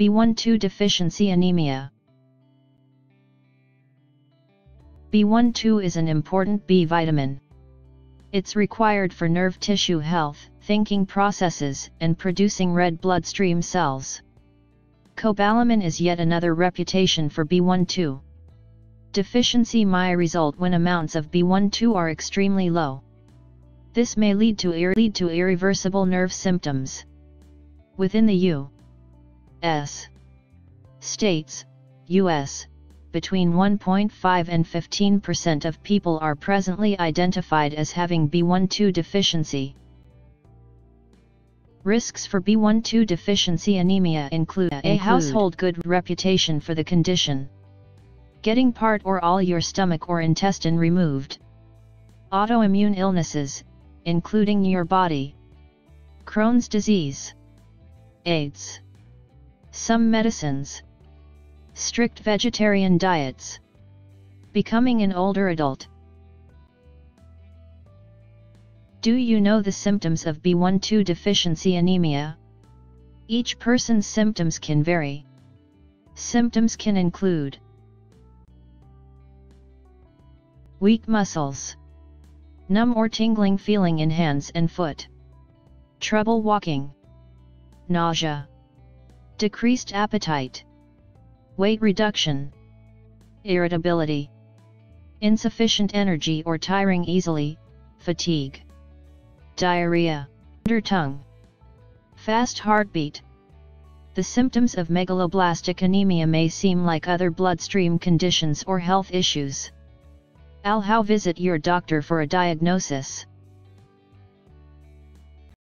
B12 deficiency anemia. B12 is an important B vitamin. It's required for nerve tissue health, thinking processes, and producing red blood stream cells. Cobalamin is yet another reputation for B12. Deficiency may result when amounts of B12 are extremely low. This may lead to irreversible nerve symptoms. Within the U.S. states, between 1.5 and 15% of people are presently identified as having B12 deficiency. Risks for B12 deficiency anemia include a household good reputation for the condition, getting part or all your stomach or intestine removed, autoimmune illnesses, including your body, Crohn's disease, AIDS, some medicines, strict vegetarian diets, becoming an older adult. Do you know the symptoms of B12 deficiency anemia? Each person's symptoms can vary. Symptoms can include weak muscles, numb or tingling feeling in hands and foot, trouble walking, nausea, decreased appetite, weight reduction, irritability, insufficient energy or tiring easily, fatigue, diarrhea, undertongue, fast heartbeat. The symptoms of megaloblastic anemia may seem like other bloodstream conditions or health issues. Visit your doctor for a diagnosis.